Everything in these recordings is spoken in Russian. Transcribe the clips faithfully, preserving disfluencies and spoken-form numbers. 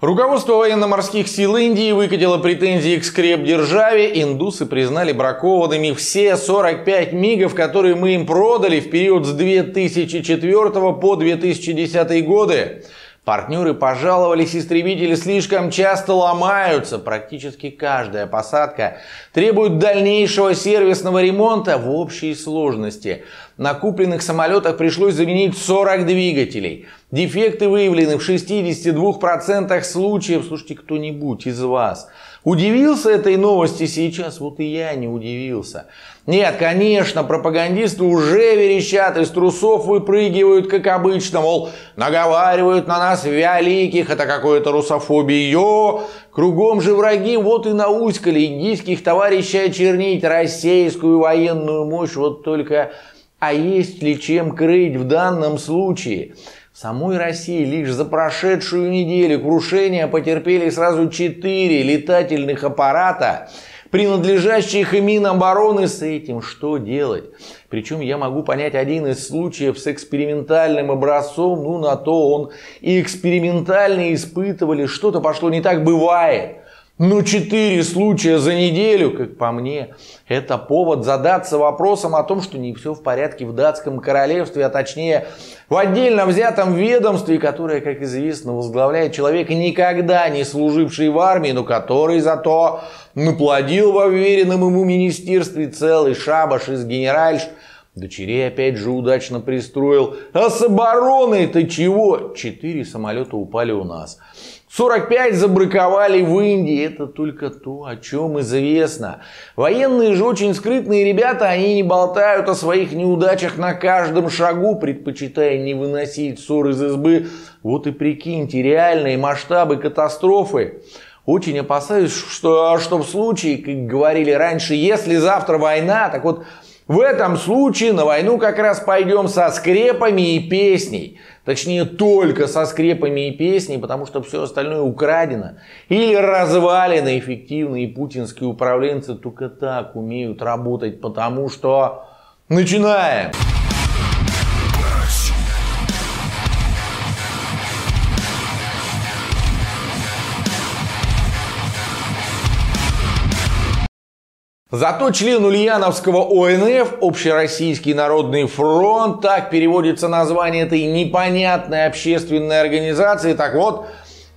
Руководство военно-морских сил Индии выкатило претензии к Скрпедержаве. Индусы признали бракованными все сорок пять мигов, которые мы им продали в период с две тысячи четвёртого по две тысячи десятый годы. Партнеры пожаловались, истребители слишком часто ломаются. Практически каждая посадка требует дальнейшего сервисного ремонта в общей сложности. На купленных самолетах пришлось заменить сорок двигателей. Дефекты выявлены в шестидесяти двух процентах случаев. Слушайте, кто-нибудь из вас удивился этой новости сейчас? Вот и я не удивился. Нет, конечно, пропагандисты уже верещат, из трусов выпрыгивают, как обычно, мол, наговаривают на нас великих, это какое-то русофобия. Кругом же враги, вот и науськали индийских товарищей очернить российскую военную мощь. Вот только, а есть ли чем крыть в данном случае? В самой России лишь за прошедшую неделю крушения потерпели сразу четыре летательных аппарата, принадлежащих и Минобороны. С этим что делать? Причем я могу понять один из случаев с экспериментальным образцом, ну на то он и экспериментально, испытывали, что-то пошло не так, бывает. Но четыре случая за неделю, как по мне, это повод задаться вопросом о том, что не все в порядке в датском королевстве, а точнее в отдельно взятом ведомстве, которое, как известно, возглавляет человек, никогда не служивший в армии, но который зато наплодил во вверенном ему министерстве целый шабаш из генеральш. Дочерей опять же удачно пристроил. А с обороной-то чего? Четыре самолета упали у нас. сорок пять забраковали в Индии. Это только то, о чем известно. Военные же очень скрытные ребята. Они не болтают о своих неудачах на каждом шагу, предпочитая не выносить ссор из избы. Вот и прикиньте реальные масштабы катастрофы. Очень опасаюсь, что, что в случае, как говорили раньше, если завтра война, так вот... В этом случае на войну как раз пойдем со скрепами и песней. Точнее, только со скрепами и песней, потому что все остальное украдено или развалено. Эффективные путинские управленцы только так умеют работать, потому что... Начинаем! Зато член ульяновского О Н Ф, Общероссийский народный фронт, так переводится название этой непонятной общественной организации. Так вот,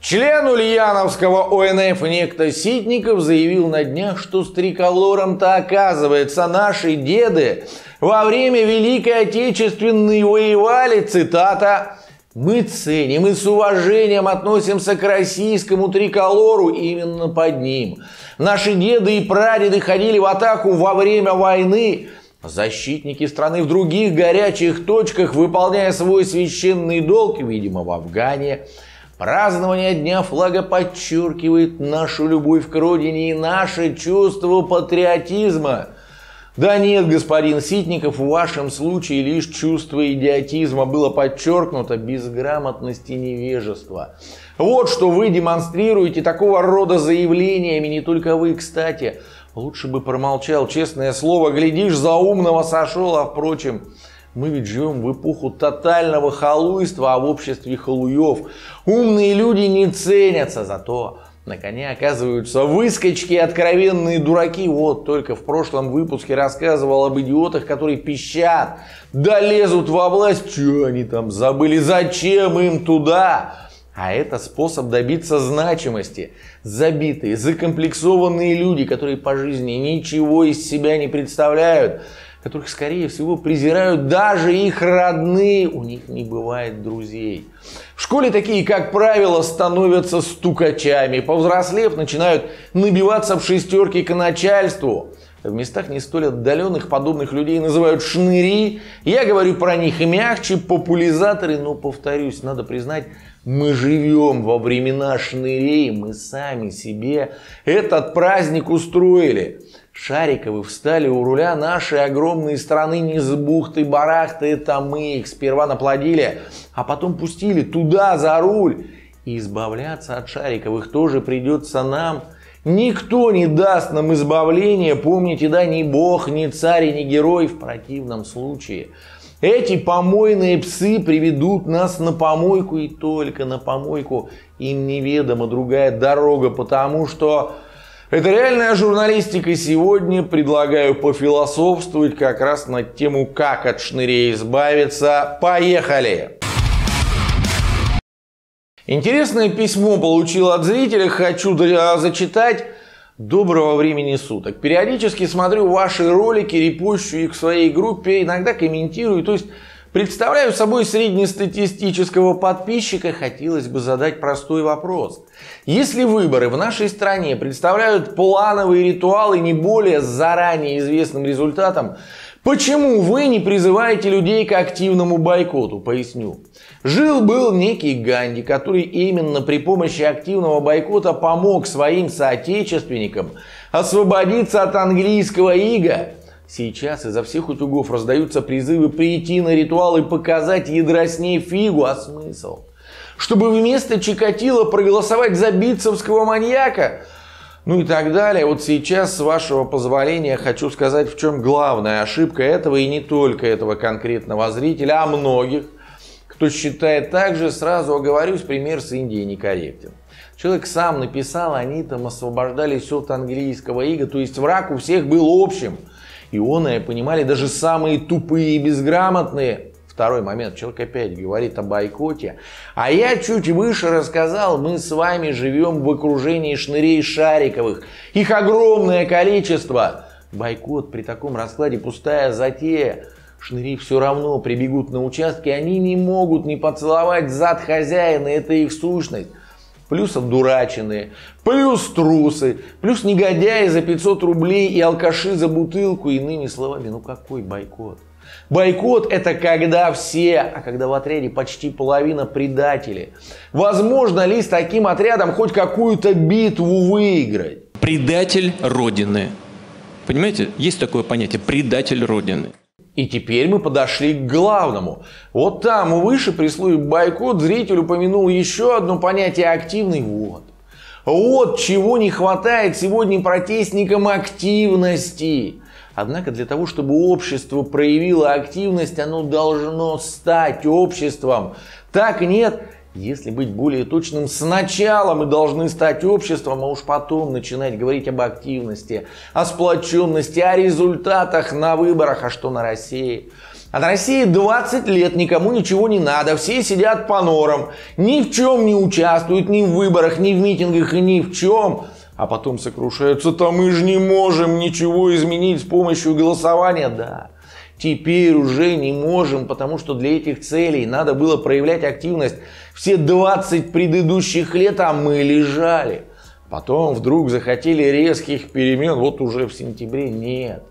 член ульяновского О Н Ф некто Ситников заявил на днях, что с триколором-то, оказывается, наши деды во время Великой Отечественной воевали, цитата, «Мы ценим и с уважением относимся к российскому триколору именно под ним. Наши деды и прадеды ходили в атаку во время войны. Защитники страны в других горячих точках, выполняя свой священный долг, видимо, в Афгане. Празднование Дня флага подчеркивает нашу любовь к родине и наше чувство патриотизма». Да нет, господин Ситников, в вашем случае лишь чувство идиотизма было подчеркнуто, безграмотности и невежества. Вот что вы демонстрируете такого рода заявлениями, не только вы, кстати. Лучше бы промолчал, честное слово, глядишь, за умного сошел, а впрочем... Мы ведь живем в эпоху тотального халуйства, а в обществе халуев умные люди не ценятся, зато на коне оказываются выскочки и откровенные дураки. Вот только в прошлом выпуске рассказывал об идиотах, которые пищат, да лезут во власть, что они там забыли, зачем им туда. А это способ добиться значимости. Забитые, закомплексованные люди, которые по жизни ничего из себя не представляют, которых, скорее всего, презирают даже их родные, у них не бывает друзей. В школе такие, как правило, становятся стукачами, повзрослев, начинают набиваться в шестерки к начальству. В местах не столь отдаленных подобных людей называют шныри. Я говорю про них мягче, популяризаторы, но, повторюсь, надо признать, мы живем во времена шнырей, мы сами себе этот праздник устроили. Шариковы встали у руля нашей огромной страны не с бухты-барахты, это мы их сперва наплодили, а потом пустили туда за руль. И избавляться от Шариковых тоже придется нам. Никто не даст нам избавления, помните, да, ни бог, ни царь, ни герой в противном случае. Эти помойные псы приведут нас на помойку и только на помойку. Им неведома другая дорога, потому что это реальная журналистика. Сегодня предлагаю пофилософствовать как раз на тему, как от шнырей избавиться. Поехали! Интересное письмо получил от зрителя, хочу зачитать. Доброго времени суток. Периодически смотрю ваши ролики, репощу их в своей группе, иногда комментирую. То есть представляю собой среднестатистического подписчика. Хотелось бы задать простой вопрос. Если выборы в нашей стране представляют плановые ритуалы не более с заранее известным результатом, почему вы не призываете людей к активному бойкоту? Поясню. Жил-был некий Ганди, который именно при помощи активного бойкота помог своим соотечественникам освободиться от английского ига. Сейчас изо всех утюгов раздаются призывы прийти на ритуал и показать ЕдРа с ней фигу. А смысл? Чтобы вместо Чикатило проголосовать за битцевского маньяка? Ну и так далее. Вот сейчас, с вашего позволения, хочу сказать, в чем главная ошибка этого и не только этого конкретного зрителя, а многих, кто считает так же. Сразу оговорюсь, пример с Индией некорректен. Человек сам написал, они там освобождались от английского ига, то есть враг у всех был общим. И он, и понимали даже самые тупые и безграмотные. Второй момент. Человек опять говорит о бойкоте. А я чуть выше рассказал, мы с вами живем в окружении шнырей Шариковых. Их огромное количество. Бойкот при таком раскладе пустая затея. Шныри все равно прибегут на участки. Они не могут не поцеловать зад хозяина. Это их сущность. Плюс одураченные, плюс трусы, плюс негодяи за пятьсот рублей и алкаши за бутылку. Иными словами, ну какой бойкот? Бойкот — это когда все, а когда в отряде почти половина предатели. Возможно ли с таким отрядом хоть какую-то битву выиграть? Предатель Родины. Понимаете, есть такое понятие — предатель Родины. И теперь мы подошли к главному. Вот там выше при слове бойкот зритель упомянул еще одно понятие — активный. Вот. Вот чего не хватает сегодня протестникам — активности. Однако для того, чтобы общество проявило активность, оно должно стать обществом. Так нет, если быть более точным, сначала мы должны стать обществом, а уж потом начинать говорить об активности, о сплоченности, о результатах на выборах. А что на России? А на России двадцать лет никому ничего не надо, все сидят по норам, ни в чем не участвуют, ни в выборах, ни в митингах и ни в чем. А потом сокрушаются: то мы же не можем ничего изменить с помощью голосования. Да, теперь уже не можем, потому что для этих целей надо было проявлять активность все двадцать предыдущих лет, а мы лежали. Потом вдруг захотели резких перемен, вот уже в сентябре. Нет,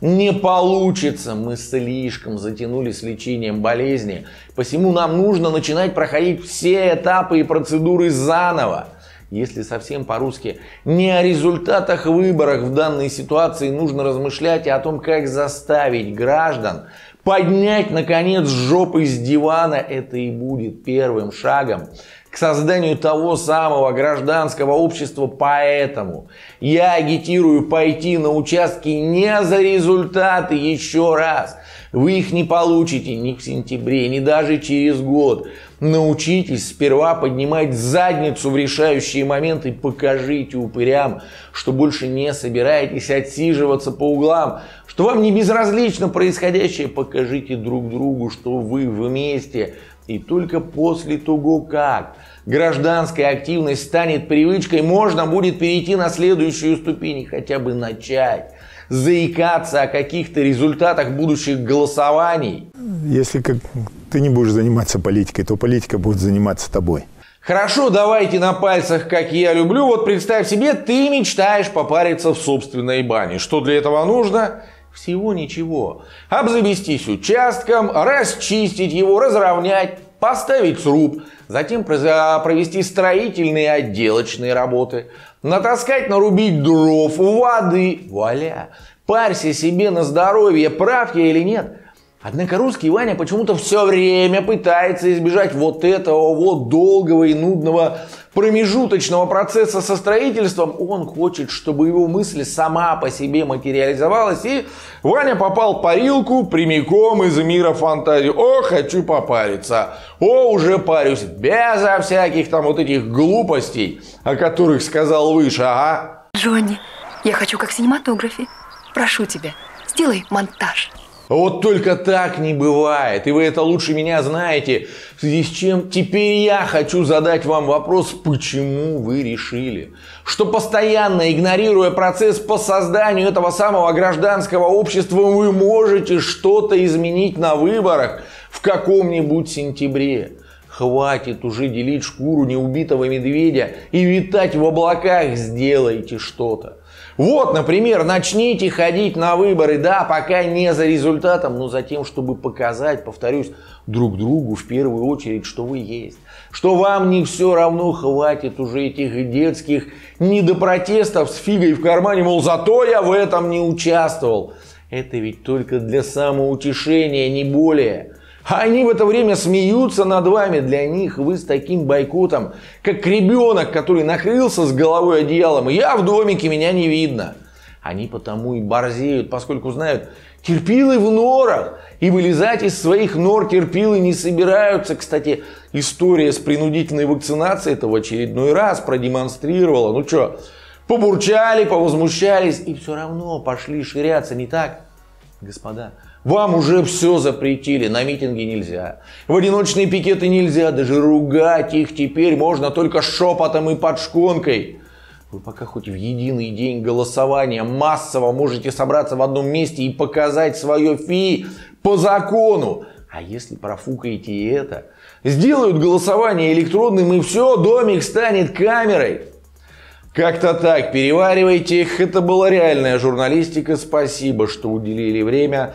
не получится, мы слишком затянули с лечением болезни, посему нам нужно начинать проходить все этапы и процедуры заново. Если совсем по-русски, не о результатах выборов в данной ситуации нужно размышлять, а о том, как заставить граждан поднять, наконец, жопы с дивана. Это и будет первым шагом к созданию того самого гражданского общества. Поэтому я агитирую пойти на участки не за результаты, еще раз. Вы их не получите ни в сентябре, ни даже через год. Научитесь сперва поднимать задницу в решающие моменты. Покажите упырям, что больше не собираетесь отсиживаться по углам, что вам не безразлично происходящее. Покажите друг другу, что вы вместе. И только после того, как гражданская активность станет привычкой, можно будет перейти на следующую ступень и хотя бы начать заикаться о каких-то результатах будущих голосований. Если как ты не будешь заниматься политикой, то политика будет заниматься тобой. Хорошо, давайте на пальцах, как я люблю. Вот представь себе, ты мечтаешь попариться в собственной бане. Что для этого нужно? Всего ничего. Обзавестись участком, расчистить его, разровнять, поставить сруб, затем провести строительные и отделочные работы, натаскать, нарубить дров, воды. Вуаля! Парься себе на здоровье, прав я или нет. Однако русский Ваня почему-то все время пытается избежать вот этого вот долгого и нудного промежуточного процесса со строительством, он хочет, чтобы его мысль сама по себе материализовалась, и Ваня попал в парилку прямиком из мира фантазии. О, хочу попариться, о, уже парюсь, безо всяких там вот этих глупостей, о которых сказал выше, ага. Джонни, я хочу как в синематографе, прошу тебя, сделай монтаж. Вот только так не бывает, и вы это лучше меня знаете, в связи с чем теперь я хочу задать вам вопрос, почему вы решили, что постоянно игнорируя процесс по созданию этого самого гражданского общества, вы можете что-то изменить на выборах в каком-нибудь сентябре. Хватит уже делить шкуру неубитого медведя и витать в облаках, сделайте что-то. Вот, например, начните ходить на выборы, да, пока не за результатом, но за тем, чтобы показать, повторюсь, друг другу в первую очередь, что вы есть. Что вам не все равно, хватит уже этих детских недопротестов с фигой в кармане, мол, зато я в этом не участвовал. Это ведь только для самоутешения, не более. А они в это время смеются над вами. Для них вы с таким бойкотом, как ребенок, который накрылся с головой одеялом. Я в домике, меня не видно. Они потому и борзеют, поскольку знают, терпилы в норах. И вылезать из своих нор терпилы не собираются. Кстати, история с принудительной вакцинацией это в очередной раз продемонстрировала. Ну что, побурчали, повозмущались и все равно пошли ширяться, не так? Господа, вам уже все запретили, на митинги нельзя, в одиночные пикеты нельзя, даже ругать их теперь можно только шепотом и под шконкой. Вы пока хоть в единый день голосования массово можете собраться в одном месте и показать свое фи по закону. А если профукаете и это, сделают голосование электронным и все, домик станет камерой. Как-то так, переваривайте их, это была реальная журналистика, спасибо, что уделили время.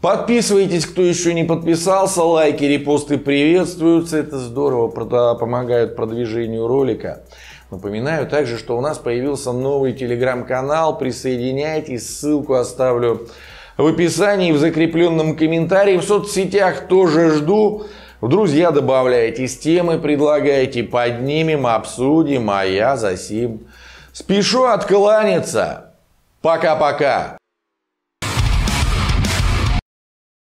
Подписывайтесь, кто еще не подписался, лайки, репосты приветствуются, это здорово, помогают продвижению ролика. Напоминаю также, что у нас появился новый телеграм-канал, присоединяйтесь, ссылку оставлю в описании, в закрепленном комментарии, в соцсетях тоже жду. В друзья добавляйтесь, темы предлагайте, поднимем, обсудим, а я засим. Спешу откланяться. Пока-пока.